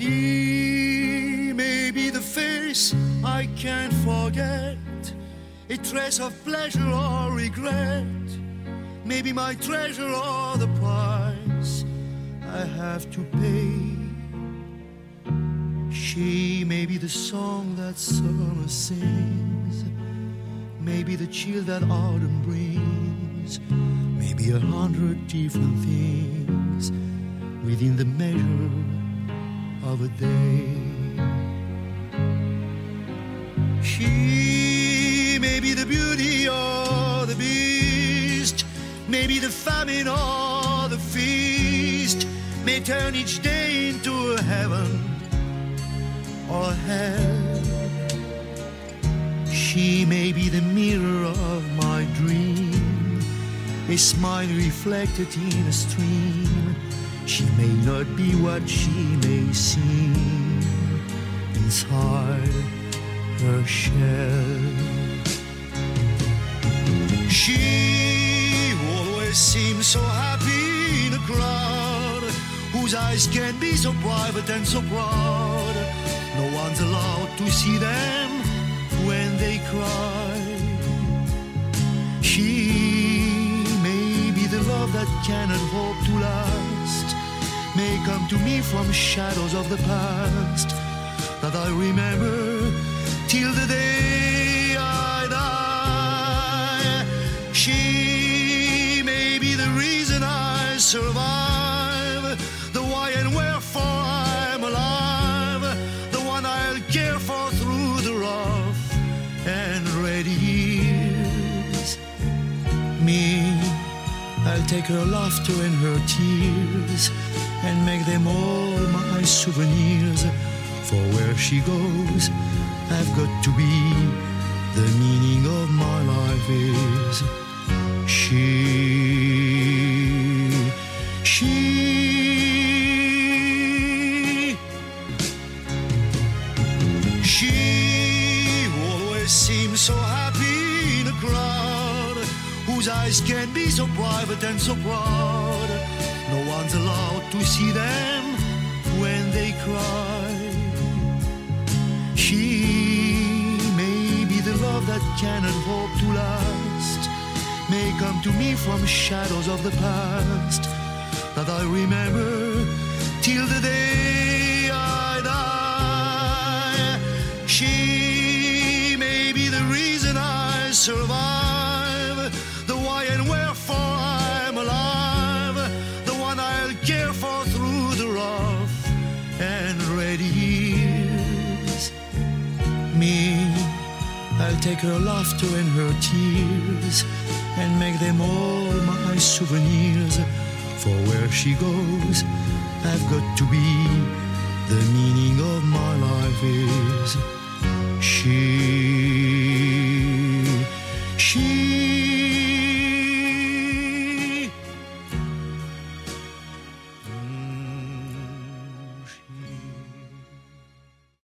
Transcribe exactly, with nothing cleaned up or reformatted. He may be the face I can't forget, a trace of pleasure or regret, maybe my treasure or the price I have to pay. She may be the song that summer sings, maybe the chill that autumn brings, maybe a hundred different things within the measure of a day. She may be the beauty or the beast, maybe the famine or the feast, may turn each day into a heaven or hell. She may be the mirror of my dream, a smile reflected in a stream. She may not be what she may seem inside her shell. She who always seems so happy in a crowd, whose eyes can be so private and so proud. No one's allowed to see them when they cry. She may be the love that cannot hope to last, may come to me from shadows of the past that I remember till the day I die. She may be the reason I survive, the why and wherefore I'm alive, the one I'll care for through the rough and ready years. Me, I'll take her laughter and her tears and make them all my souvenirs. For where she goes, I've got to be. The meaning of my life is she, she, she who always seems so happy in a crowd, whose eyes can be so private and so proud. No one's allowed to see them when they cry. She may be the love that cannot hope to last, may come to me from shadows of the past that I remember till the day I die. She may be the reason I survive, the why and wherefore I'm alive, the one I'll care for through the rough and ready years. Me, I'll take her laughter and her tears and make them all my souvenirs. For where she goes, I've got to be. The meaning of my life is she, she.